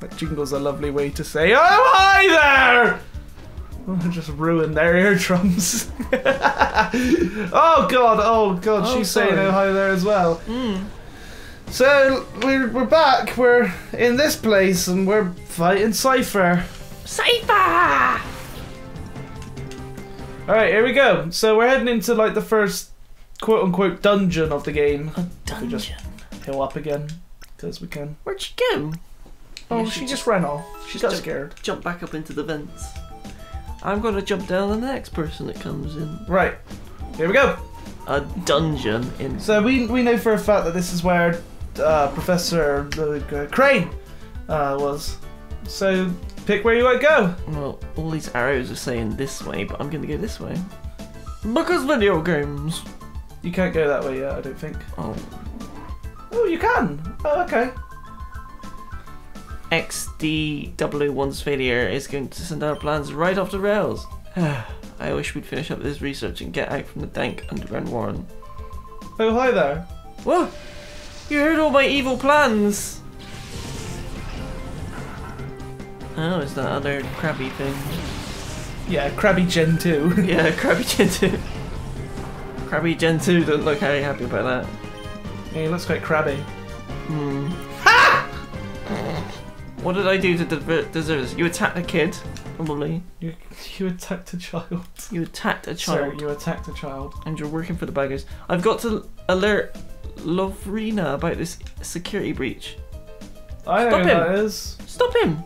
That jingle's a lovely way to say, "Oh, hi there!" Oh, just ruined their eardrums. Oh god, oh, she's sorry. Saying "Oh, hi there" as well. Mm. So we're back. We're in this place and we're fighting Cypher. Cypher. All right, here we go. So we're heading into like the first quote-unquote dungeon of the game. A dungeon. We just heal up again because we can. Where'd she go? Oh, yeah, she just ran off. She got scared. Jumped back up into the vents. I'm gonna jump down on the next person that comes in. Right. Here we go. A dungeon in. So we know for a fact that this is where Professor Crane was. So pick where you want to go. Well, all these arrows are saying this way, but I'm gonna go this way. Because video games. You can't go that way yet, I don't think. Oh. Oh, you can. Oh, okay. XDW1's failure is going to send our plans right off the rails. I wish we'd finish up this research and get out from the dank underground warren. Oh, hi there. What? You heard all my evil plans. Oh, it's that other crabby thing. Yeah, Crabby Gen 2. Yeah, Crabby Gen 2. Crabby Gen 2 doesn't look very happy about that. Yeah, he looks quite crabby. Hmm. Ha! What did I do to deserve this? You attacked a kid, probably. You attacked a child. You attacked a child. Sorry, you attacked a child. And you're working for the baggers. I've got to alert Lovrina about this security breach. I know who that is. Stop him!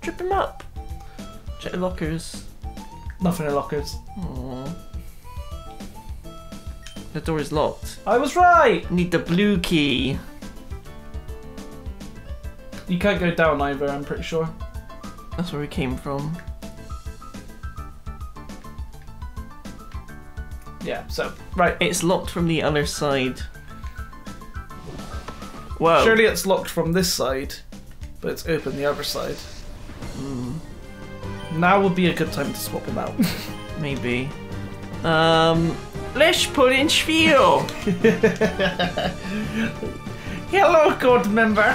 Trip him up. Check the lockers. Nothing in lockers. Aww. The door is locked. I was right! Need the blue key. You can't go down either, I'm pretty sure. That's where we came from. Yeah, so, right. It's locked from the other side. Whoa. Surely it's locked from this side, but it's open the other side. Mm. Now would be a good time to swap him out. Maybe. Let's put in Spheal! Hello, Goldmember!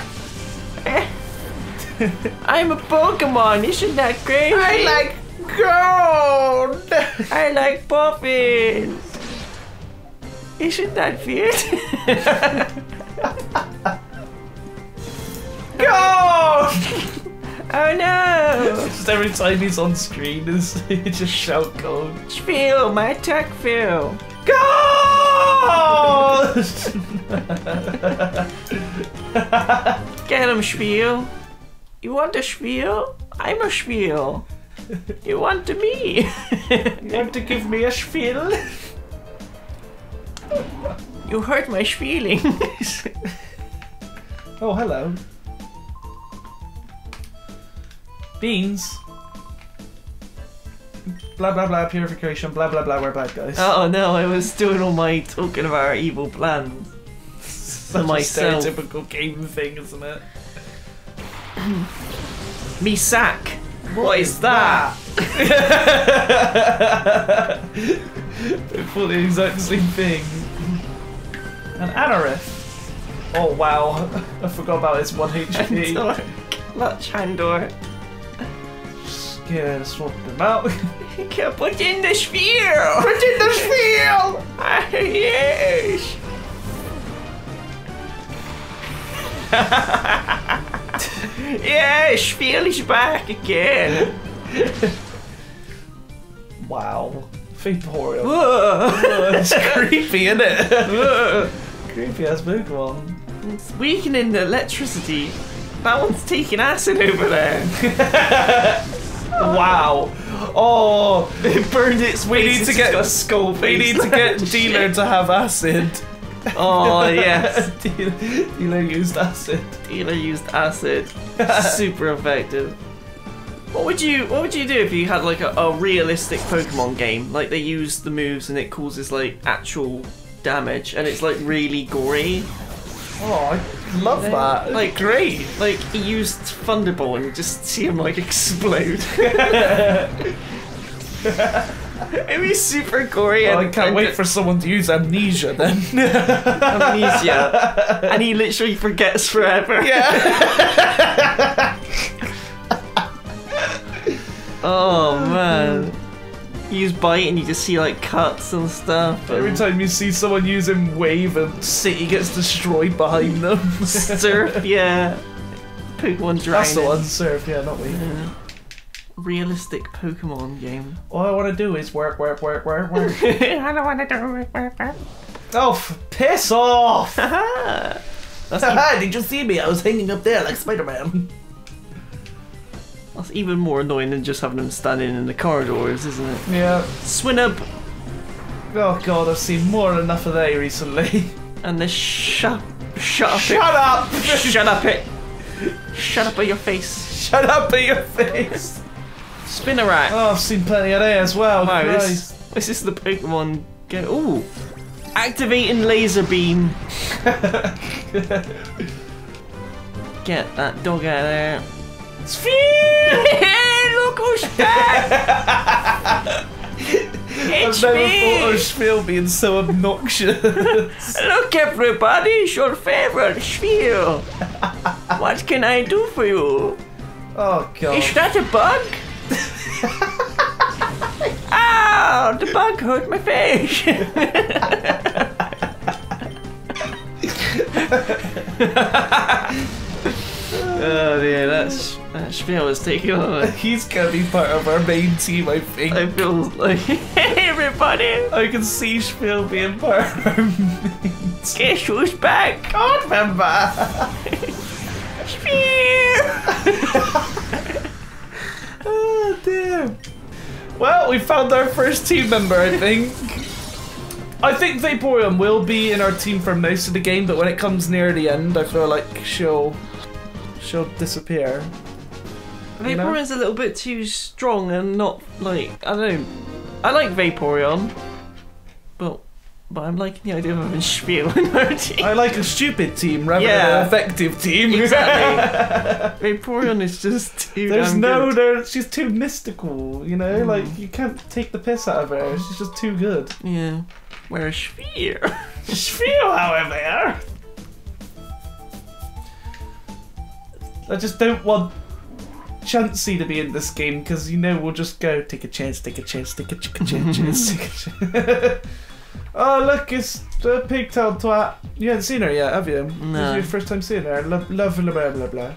I'm a Pokemon, isn't that crazy? I like gold! I like puffins! Isn't that weird? Gold! Oh no! Just every time he's on screen, he just shout gold. Spheal, my attack fail! Gold! Get him, Spheal. You want a Spheal? I'm a Spheal. You want me? You want to give me a Spheal? You hurt my feelings. Oh, hello. Beans. Blah blah blah, purification, blah blah blah, we're bad guys. Oh no, I was doing all my talking of our evil plans. Such a stereotypical game thing, isn't it? Me sack. What is that? They thought the exact same thing. An Anorith. Oh wow, I forgot about his 1 HP. Handor. Clutch Handor. Yeah, swap them out. Put in the Spheal! Put in the Spheal! Ah, yes! Yeah, Spheal is back again. Wow. Faporium. It's creepy, isn't it? Creepy as big one. It's weakening the electricity. That one's taking acid over there. Wow. Oh, it burned its way. We need to get a skull face. We need to get Dealer to have acid. Oh, yes. Dealer used acid. Dealer used acid. Super effective. What would you do if you had like a realistic Pokemon game? Like they use the moves and it causes like actual damage and it's like really gory. Oh, I love that. Like, great. Like, he used Thunderball and you just see him, like, explode. It'd be super gory. Oh, and I can't wait for someone to use Amnesia, then. Amnesia. And he literally forgets forever. Yeah. Oh man. Use bite and you just see like cuts and stuff. Every time you see someone using wave, a city gets destroyed behind them. Surf, yeah. Pokemon Dragon. That's the one, Surf, yeah, not wave. Yeah. Realistic Pokemon game. All I want to do is work. I don't want to do work. Oh, piss off! Haha, did you see me? I was hanging up there like Spider-Man. That's even more annoying than just having them standing in the corridors, isn't it? Yeah. Swinub! Oh god, I've seen more than enough of they recently. And the shut up! Shut up it! Shut up at your face! Shut up at your face! Spinarak! Oh, I've seen plenty of they as well. Wow, this is the Pokemon game. Ooh! Activating laser beam! Get that dog out of there. Spheal! Look who's back! I've never thought of Spheal being so obnoxious. Look everybody, it's your favourite Spheal. What can I do for you? Oh god. Is that a bug? Ow! The bug hurt my face! Oh dear, that Spheal is taking on. He's gonna be part of our main team, I think. I feel like. Hey, everybody! I can see Spheal being part of our main team. Guess who's back? Goldmember! Spheal! Oh dear. Well, we found our first team member, I think. I think Vaporeon will be in our team for most of the game, but when it comes near the end, I feel like she'll disappear. Vaporeon's a little bit too strong and not like, I don't know. I like Vaporeon, but I'm liking the idea of having Spheal in our team. I like a stupid team rather than an effective team. Exactly. Vaporeon is just too she's too mystical, you know? Mm. Like, you can't take the piss out of her. She's just too good. Yeah. Whereas Spheal. Spheal, however. I just don't want Chansey to be in this game because, you know, we'll just go take a chance, take a chance, take a chance, take a chance. Oh, look, it's the pigtail twat. You haven't seen her yet, have you? No. This is your first time seeing her. Blah, blah, blah.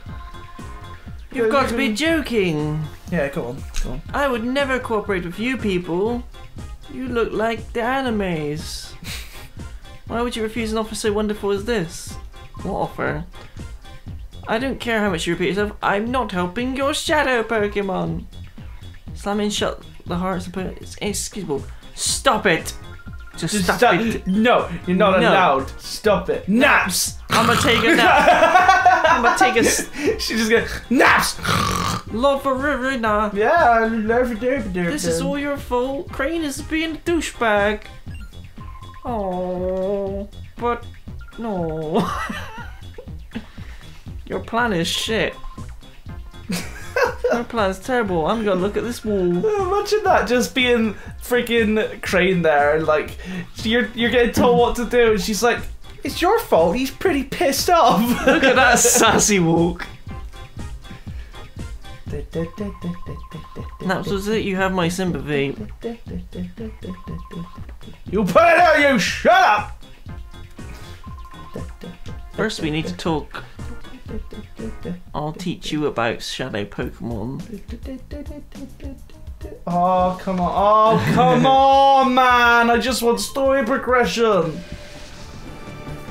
You've got to be joking. Yeah, go on. Go on. I would never cooperate with you people. You look like the animes. Why would you refuse an offer so wonderful as this? What offer? I don't care how much you repeat yourself, I'm not helping your shadow Pokemon. Slamming shut the hearts of Pokemon. It's inexcusable. Stop it! Just stop it. No, you're not allowed. Stop it. Naps! I'm gonna take a nap. I'm gonna take a... She's just gonna... Naps! Lovrina. Yeah, This is all your fault. Crane is being a douchebag. Oh, but... No. Your plan is shit. Your plan's terrible. I'm gonna look at this wall. Imagine that, just being freaking Crane there, and like you're getting told what to do, and she's like, "It's your fault. He's pretty pissed off." Look at that sassy walk. That was it. You have my sympathy. You put it out. You shut up. First, we need to talk. I'll teach you about shadow Pokemon. Oh, come on. Oh, come on, man. I just want story progression.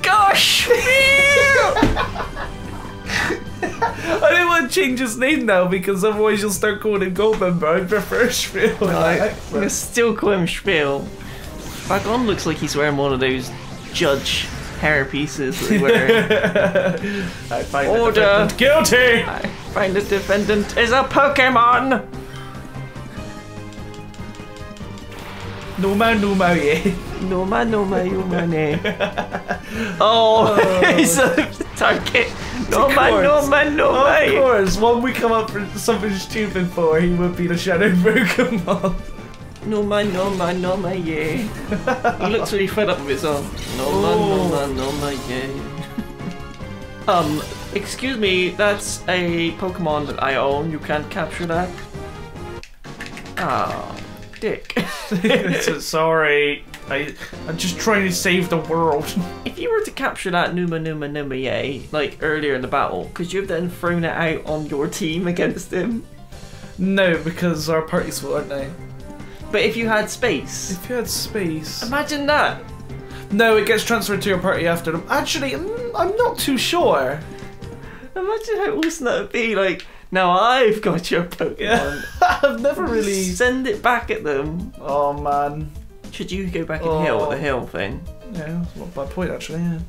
Gosh! I don't want to change his name now because otherwise you'll start calling him Goldmember. I prefer Spheal. No, you still call him Spheal. Fagon looks like he's wearing one of those judge hair pieces that we're I find order the guilty. I find the defendant is a Pokemon. Numa, Numa, yeah. Oh, he's a target. Numa, Numa, Numa. Of course, when we come up for something stupid for, he would be the shadow Pokemon. Numa, Numa, Numa, yeah. He looks really fed up with his arm. Numa, Numa, Numa, yeah. Excuse me, that's a Pokemon that I own. You can't capture that. Oh, dick. Sorry. I'm just trying to save the world. If you were to capture that Numa yay, like earlier in the battle, could you have then thrown it out on your team against him? No, because our parties will, aren't they? But if you had space. If you had space. Imagine that. No, it gets transferred to your party after them. Actually, I'm not too sure. Imagine how awesome that would be, like, now I've got your Pokemon. Yeah. I've never really... Send it back at them. Oh, man. Should you go back and heal with the heal thing? Yeah, that's not a bad point, actually, yeah.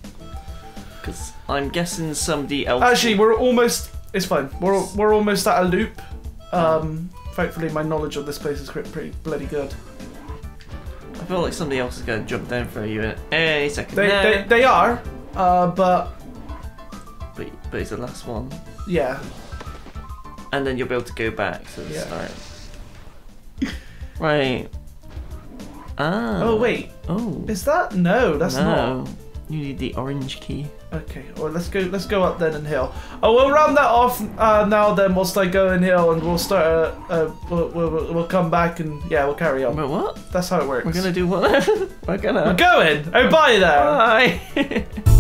Because I'm guessing somebody else... Actually, we're almost... It's fine. We're almost at a loop. Thankfully, my knowledge of this place is pretty bloody good. I feel like somebody else is going to jump down for you in any second. They are, but it's the last one. Yeah. And then you'll be able to go back to the start. Right. Ah. Oh wait. Oh. Is that no? That's not. You need the orange key. Okay. Well, let's go up then and heal. Oh, we'll round that off now. Then whilst I go and heal, and we'll start. We'll come back and yeah, we'll carry on. But what? That's how it works. We're gonna do what? We're going. Oh, bye there. Bye.